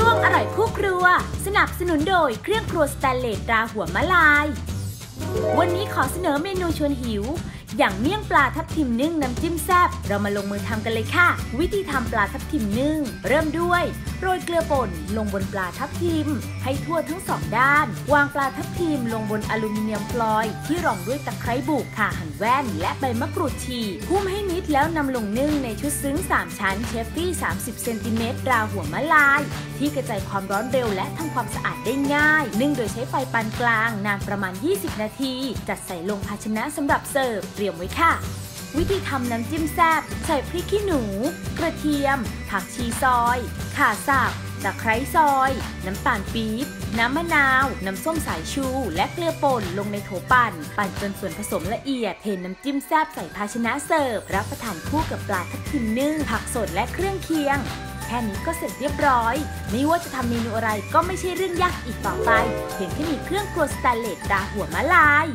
ช่วงอร่อยคู่ครัวสนับสนุนโดยเครื่องครัวสแตนเลสตราหัวมะลายวันนี้ขอเสนอเมนูชวนหิวอย่างเมี่ยงปลาทับทิมนึ่งน้ำจิ้มแซ่บเรามาลงมือทำกันเลยค่ะวิธีทำปลาทับทิมนึ่งเริ่มด้วยโรยเกลือป่นลงบนปลาทับทิมให้ทั่วทั้งสองด้านวางปลาทับทิมลงบนอลูมิเนียมฟลอยล์ที่รองด้วยตะไคร้บุกข่าหั่นแว่นและใบมะกรูดฉีกหุ้มให้นิดแล้วนำลงนึ่งในชุดซึ้ง3ชั้นเชฟฟี่30เซนติเมตรราหัวมะลายที่กระจายความร้อนเร็วและทำความสะอาดได้ง่ายนึ่งโดยใช้ไฟปานกลางนานประมาณ20นาทีจัดใส่ลงภาชนะสำหรับเสิร์ฟเตรียมไว้ค่ะวิธีทำน้ำจิ้มแซ่บใส่พริกขี้หนูกระเทียมผักชีซอยข่าสับตะไคร้ซอยน้ำตาลปี๊บน้ำมะนาวน้ำส้มสายชูและเกลือป่นลงในโถปั่นจนส่วนผสมละเอียดเทน้ำจิ้มแซ่บใส่ภาชนะเสิร์ฟรับประทานคู่กับปลาทับทิมนึ่งผักสดและเครื่องเคียงแค่นี้ก็เสร็จเรียบร้อยไม่ว่าจะทำเมนูอะไรก็ไม่ใช่เรื่องยากอีกต่อไปเพียงแค่มีเครื่องครัวสแตนเลสตราหัวมะลาย